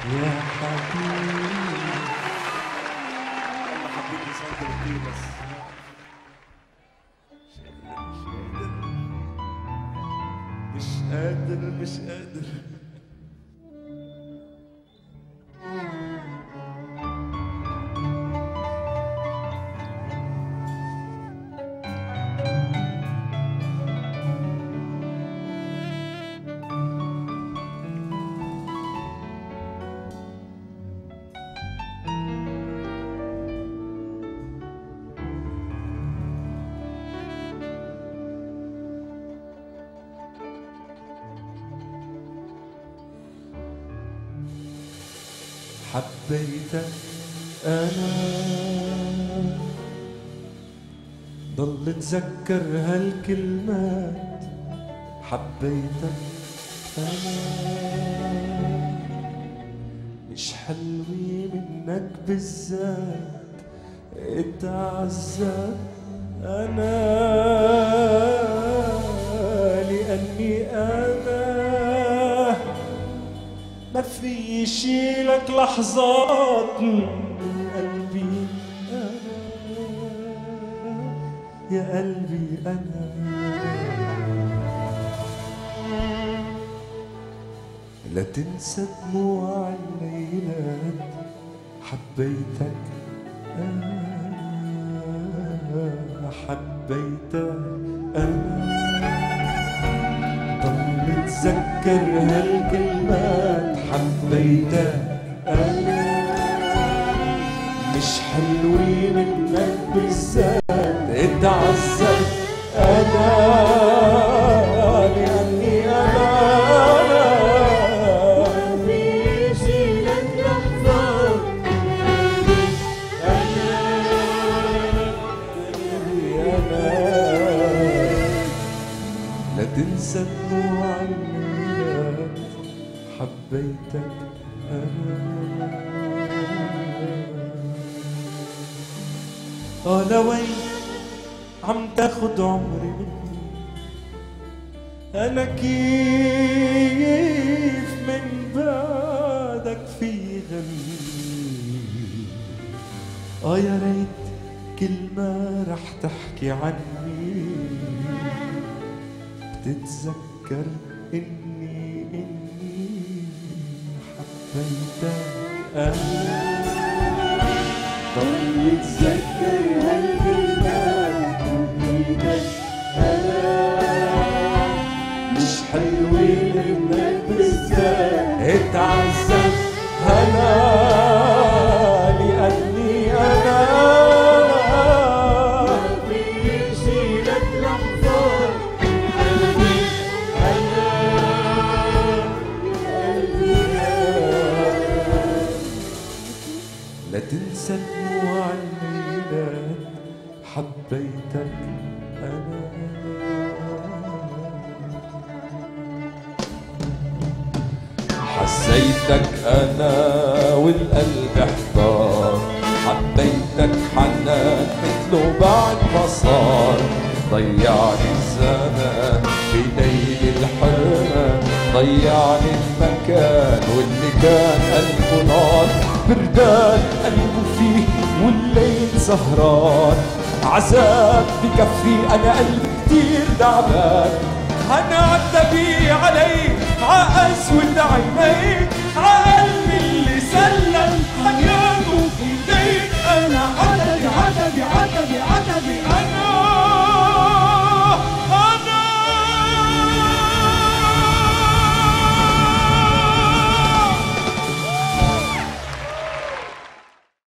يا حبيبي يلا حبيبي صوتك فيه بس مش قادر حبيتك أنا ضل أتذكر هالكلمات. حبيتك أنا مش حلوة منك بالذات، اتعذب أنا لأني ما في يشيلك لحظات من قلبي أنا يا قلبي أنا. لا تنسى دموع الليلات، حبيتك أنا حبيتك أنا ضل أتذكر هالكلمات. حبيتك أنا مش حلوة منك بالذات، اتعذب أنا لأني أنا بيجي لك لحظات أنا. لا تنسى دموع الليلات، حبيتك أنا. لوين عم تاخد عمري مني أنا، كيف من بعدك في غمي. يا ريت كل ما رح تحكي عني بتتذكر إني حبيتك أنا ضل أتذكر هالكلمات. حبيتك أنا مش حلوة منك بالذات، اتعذب أنا تنسى دموع الليلات. حبيتك أنا. حسيتك أنا والقلب احتار، حبيتك حنان مثله بعد ما صار. ضيعني الزمان في ليل الحرمان، ضيعني المكان واللي كان قلبه نار. بردان قلبه فيه والليل سهران، عذاب بكفي انا قلبي كتير تعبان. انا عتبي عليك عقس ولد عينيك عقل